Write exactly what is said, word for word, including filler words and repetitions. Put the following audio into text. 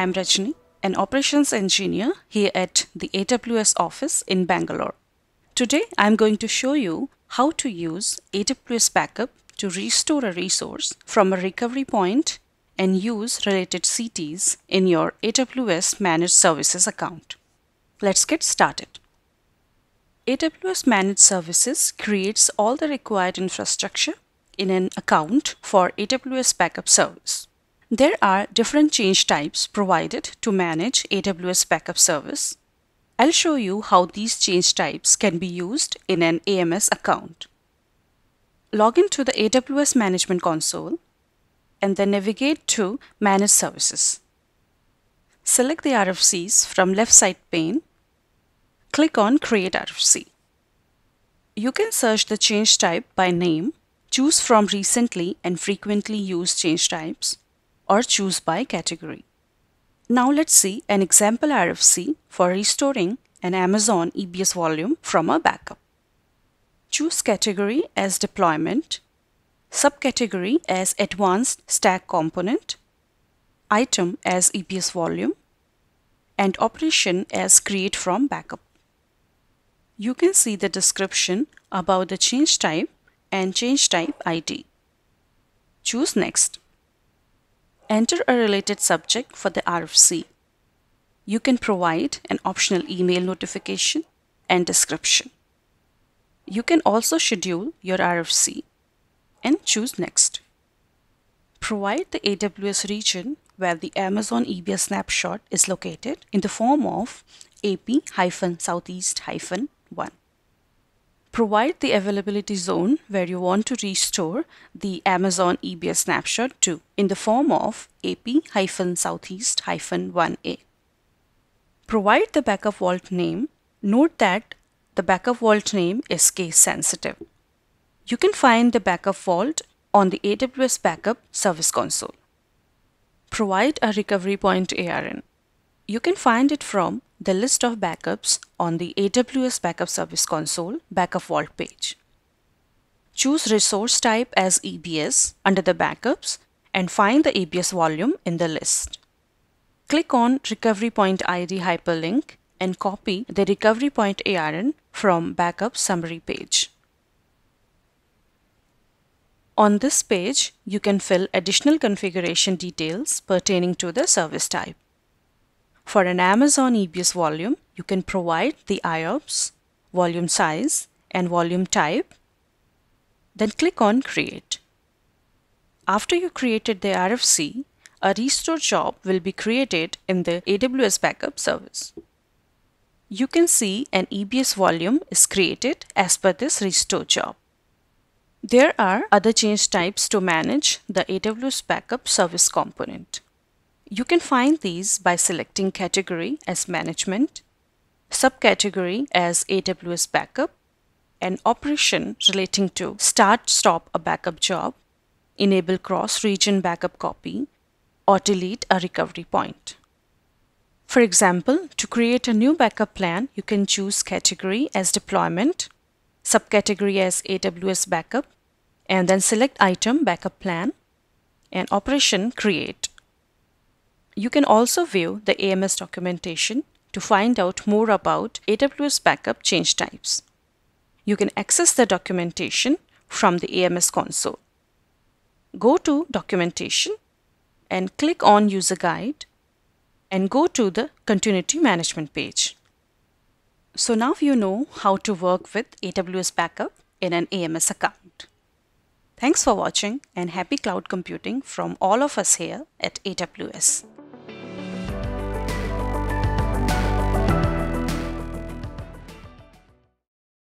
I am Rajni, an operations engineer here at the A W S office in Bangalore. Today, I am going to show you how to use A W S Backup to restore a resource from a recovery point and use related C Ts in your A W S Managed Services account. Let's get started. A W S Managed Services creates all the required infrastructure in an account for A W S Backup Service. There are different change types provided to manage A W S Backup Service. I'll show you how these change types can be used in an A M S account. Log in to the A W S Management Console and then navigate to Manage Services. Select the R F Cs from left side pane. Click on Create R F C. You can search the change type by name, choose from recently and frequently used change types, or choose by category. Now let's see an example R F C for restoring an Amazon E B S volume from a backup. Choose category as Deployment, subcategory as Advanced Stack Component, item as E B S volume, and operation as Create from Backup. You can see the description about the change type and change type I D. Choose Next. Enter a related subject for the R F C. You can provide an optional email notification and description. You can also schedule your R F C and choose Next. Provide the A W S region where the Amazon E B S snapshot is located in the form of A P dash southeast dash one. Provide the availability zone where you want to restore the Amazon E B S snapshot to in the form of A P dash southeast dash one A. Provide the backup vault name. Note that the backup vault name is case sensitive. You can find the backup vault on the A W S Backup Service Console. Provide a recovery point A R N. You can find it from the list of backups on the A W S Backup Service Console Backup Vault page. Choose resource type as E B S under the backups and find the E B S volume in the list. Click on Recovery Point I D hyperlink and copy the Recovery Point A R N from Backup Summary page. On this page, you can fill additional configuration details pertaining to the service type. For an Amazon E B S volume, you can provide the I O P S, volume size, and volume type. Then click on Create. After you created the R F C, a restore job will be created in the A W S Backup Service. You can see an E B S volume is created as per this restore job. There are other change types to manage the A W S Backup Service component. You can find these by selecting category as Management, subcategory as A W S Backup, and operation relating to start, stop a backup job, enable cross-region backup copy, or delete a recovery point. For example, to create a new backup plan, you can choose category as Deployment, subcategory as A W S Backup, and then select item Backup Plan and operation Create. You can also view the A M S documentation to find out more about A W S Backup change types. You can access the documentation from the A M S console. Go to Documentation and click on User Guide and go to the Continuity Management page. So now you know how to work with A W S Backup in an A M S account. Thanks for watching and happy cloud computing from all of us here at A W S.